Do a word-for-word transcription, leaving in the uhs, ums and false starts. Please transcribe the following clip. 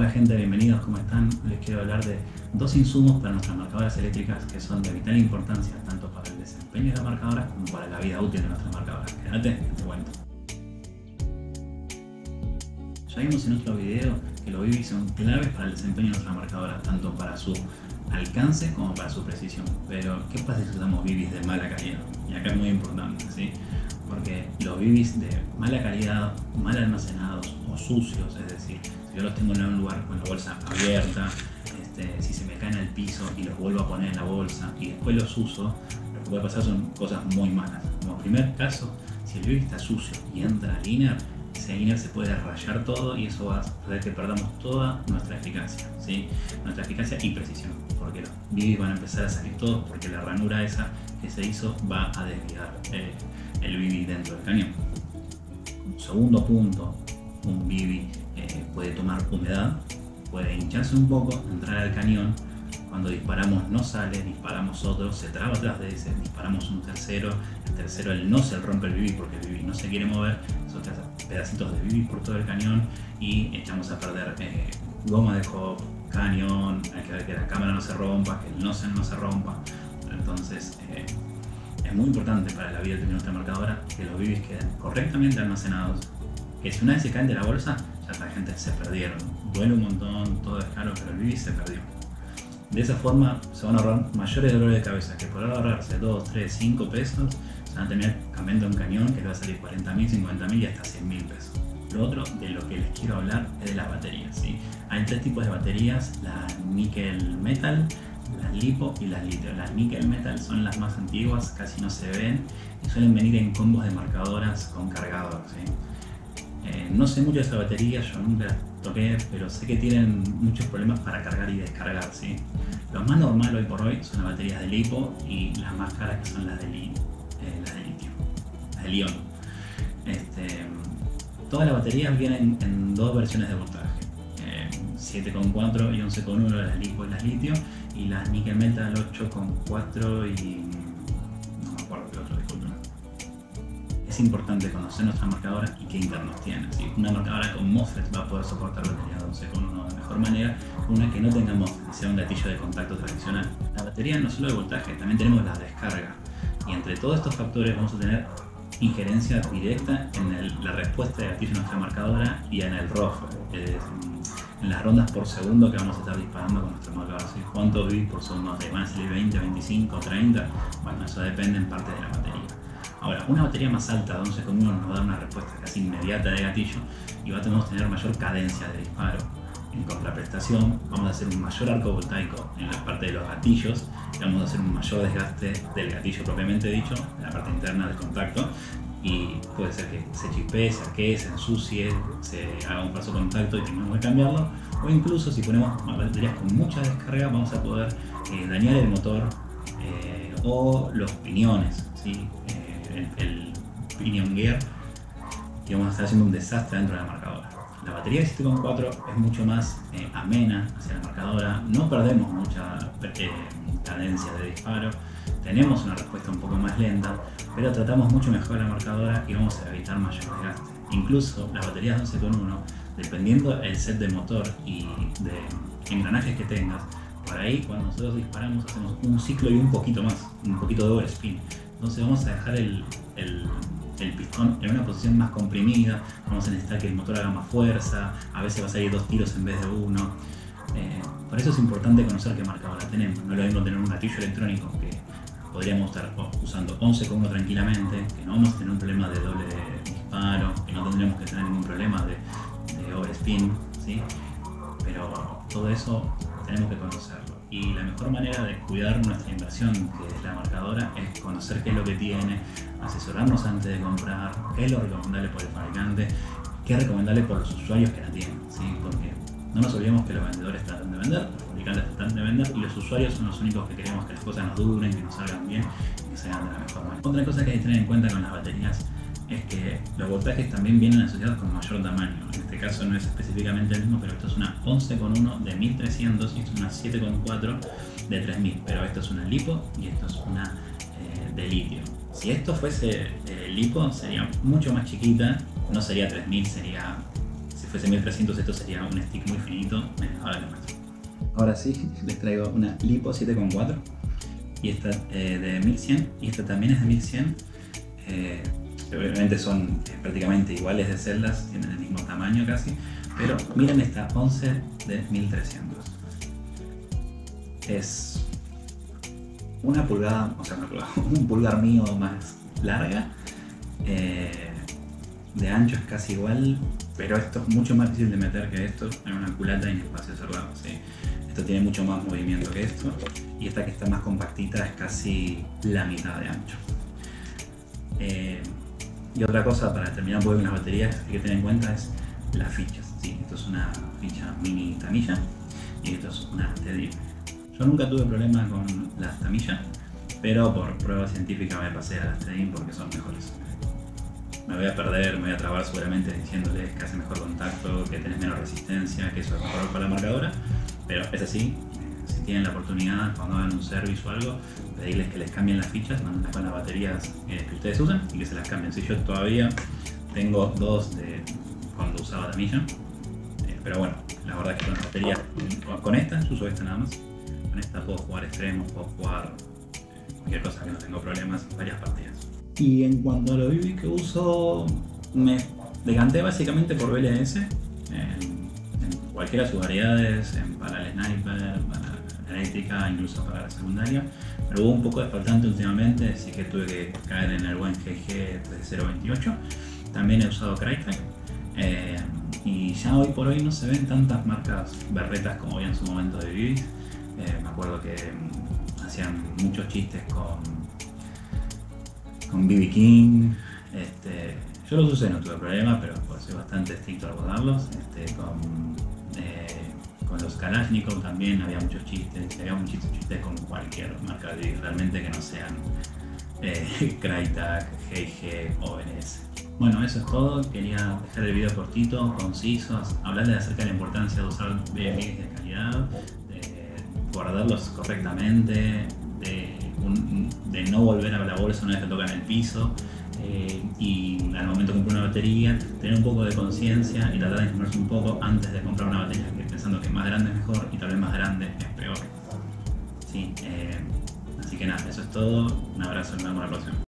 Hola gente, bienvenidos, ¿cómo están? Les quiero hablar de dos insumos para nuestras marcadoras eléctricas que son de vital importancia tanto para el desempeño de las marcadoras como para la vida útil de nuestras marcadoras. Quédate y te cuento. Ya vimos en otro video que los B B son claves para el desempeño de nuestras marcadoras, tanto para su alcance como para su precisión. Pero, ¿qué pasa si usamos B Bs de mala calidad? Y acá es muy importante, ¿sí? Porque los B Bs de mala calidad, mal almacenados o sucios, es decir, si yo los tengo en un lugar con la bolsa abierta, este, si se me caen al piso y los vuelvo a poner en la bolsa y después los uso, lo que puede pasar son cosas muy malas. Como primer caso, si el B B está sucio y entra al inner, ese inner se puede rayar todo y eso va a hacer que perdamos toda nuestra eficacia, ¿sí? Nuestra eficacia y precisión, porque los B Bs van a empezar a salir todos porque la ranura esa que se hizo va a desviar eh, el B B dentro del cañón. Segundo punto, un B B eh, puede tomar humedad, puede hincharse un poco, entrar al cañón, cuando disparamos no sale, disparamos otro, se traba atrás de ese, disparamos un tercero, el tercero él no se rompe el B B porque el B B no se quiere mover, esos pedacitos de B B por todo el cañón y echamos a perder eh, goma de hop, cañón, hay que ver que la cámara no se rompa, que el nozzle no se rompa, entonces eh, es muy importante para la vida de nuestra marcadora que los B Bs queden correctamente almacenados. Que si una vez se caen de la bolsa, ya la gente se perdieron. Duele un montón, todo es caro, pero el B B se perdió. De esa forma se van a ahorrar mayores dolores de cabeza, que por ahorrarse dos, tres, cinco pesos, se van a tener cambiando un cañón que le va a salir cuarenta mil, cincuenta mil y hasta cien mil pesos. Lo otro de lo que les quiero hablar es de las baterías, ¿sí? Hay tres tipos de baterías, las níquel metal, las lipo y las litio. Las níquel metal son las más antiguas, casi no se ven y suelen venir en combos de marcadoras con cargador, ¿sí? Eh, no sé mucho de esa batería, yo nunca las toqué, pero sé que tienen muchos problemas para cargar y descargar, ¿sí? Lo más normal hoy por hoy son las baterías de lipo y las más caras que son las de, li, eh, las de litio, las de lión. Este, todas las baterías vienen en dos versiones de voltaje, eh, siete coma cuatro y once coma uno las lipo y las litio, y las níquel metal ocho coma cuatro y no me acuerdo qué otro, disculpen. Es importante conocer nuestra marcadora y qué internos tiene, ¿sí? Una marcadora con MOSFET va a poder soportar batería doce coma uno de mejor manera, una que no tenga MOSFET, sea un gatillo de contacto tradicional. La batería no solo de voltaje, también tenemos la descarga, y entre todos estos factores vamos a tener injerencia directa en el, la respuesta de gatillo de nuestra marcadora y en el R O F, eh, en las rondas por segundo que vamos a estar disparando con nuestra marcadora, ¿sí? ¿Cuántos bits por segundo van a salir? ¿veinte, veinticinco, treinta? Bueno, eso depende en parte de la batería. Ahora, una batería más alta de once coma uno nos da una respuesta casi inmediata de gatillo y vamos a tener mayor cadencia de disparo. En contraprestación, vamos a hacer un mayor arco voltaico en la parte de los gatillos y vamos a hacer un mayor desgaste del gatillo propiamente dicho, en la parte interna del contacto, y puede ser que se chispee, se arquee, se ensucie, se haga un falso contacto y tengamos que cambiarlo, o incluso si ponemos baterías con mucha descarga vamos a poder eh, dañar el motor eh, o los piñones, ¿sí? El, el pinion gear, que vamos a estar haciendo un desastre dentro de la marcadora. La batería de siete coma cuatro es mucho más eh, amena hacia la marcadora, no perdemos mucha eh, cadencia de disparo, tenemos una respuesta un poco más lenta, pero tratamos mucho mejor la marcadora y vamos a evitar mayor desgaste. Incluso las baterías de once coma uno, dependiendo del set de motor y de engranajes que tengas, por ahí cuando nosotros disparamos hacemos un ciclo y un poquito más, un poquito de overspin. Entonces vamos a dejar el, el, el pistón en una posición más comprimida, vamos a necesitar que el motor haga más fuerza, a veces va a salir dos tiros en vez de uno. Eh, por eso es importante conocer qué marcadora tenemos, no es lo mismo tener un gatillo electrónico que podríamos estar usando once coma uno tranquilamente, que no vamos a tener un problema de doble disparo, que no tendremos que tener ningún problema de, de overspin, ¿sí? Pero todo eso tenemos que conocerlo. Y la mejor manera de cuidar nuestra inversión, que es la marcadora, es conocer qué es lo que tiene, asesorarnos antes de comprar, qué es lo recomendable por el fabricante, qué es recomendable por los usuarios que la tienen, ¿sí? Porque no nos olvidemos que los vendedores tratan de vender, los fabricantes tratan de vender y los usuarios son los únicos que queremos que las cosas nos duren, que nos salgan bien y que se hagan de la mejor manera. Otra cosa que hay que tener en cuenta con las baterías es que los voltajes también vienen asociados con mayor tamaño. En este caso no es específicamente el mismo, pero esto es una once coma uno de mil trescientos y esto es una siete coma cuatro de tres mil, pero esto es una lipo y esto es una eh, de litio. Si esto fuese eh, lipo sería mucho más chiquita, no sería tres mil, sería, si fuese mil trescientos esto sería un stick muy finito. Ahora les muestro. Ahora sí, les traigo una Lipo siete coma cuatro y esta eh, de mil cien y esta también es de mil cien. Eh, obviamente son eh, prácticamente iguales de celdas, tienen el mismo tamaño casi, pero miren esta once de mil trescientos. Es una pulgada, o sea, una pulgada, un pulgar mío más larga. Eh, de ancho es casi igual, pero esto es mucho más difícil de meter que esto en una culata en espacio cerrado, ¿sí? Esto tiene mucho más movimiento que esto, y esta que está más compactita es casi la mitad de ancho. Eh, y otra cosa para terminar con las baterías que hay que tener en cuenta es las fichas, ¿sí? Esto es una ficha mini tamilla y esto es una T D I. Yo nunca tuve problemas con las tamillas, pero por prueba científica me pasé a las T D I porque son mejores. Me voy a perder, me voy a trabar seguramente diciéndoles que hace mejor contacto, que tenés menos resistencia, que eso es mejor para la marcadora, pero es así. Si tienen la oportunidad, cuando hagan un service o algo, pedirles que les cambien las fichas, no con las baterías que ustedes usan y que se las cambien. Si yo todavía tengo dos de cuando usaba tamilla, pero bueno, la verdad es que con las baterías, con esta, yo uso esta nada más, con esta puedo jugar extremos, puedo jugar cualquier cosa que no tengo problemas, varias partidas. Y en cuanto a lo B B que uso, me decanté básicamente por B L S, en, en cualquiera de sus variedades, en, para el sniper, para la eléctrica, incluso para la secundaria. Pero hubo un poco de faltante últimamente, así que tuve que caer en el buen G G tres mil veintiocho. También he usado Krytac, eh, y ya hoy por hoy no se ven tantas marcas berretas como había en su momento de B B. Eh, me acuerdo que hacían muchos chistes con con B B King, este, yo los usé, no tuve problema, pero pues, soy bastante estricto al guardarlos, este, con, eh, con los Kalashnikov también había muchos chistes, había muchos chistes con cualquier marca de realmente que no sean eh, Krytac, G G o B L S. Bueno, eso es todo, quería dejar el video cortito, conciso, hablarles acerca de la importancia de usar B B King de calidad, de guardarlos correctamente, de Un, de no volver a la bolsa una vez que tocan el piso, eh, y al momento de comprar una batería tener un poco de conciencia y tratar de informarse un poco antes de comprar una batería, pensando que más grande es mejor y tal vez más grande es peor, sí, eh, así que nada, eso es todo, un abrazo y nos vemos la próxima.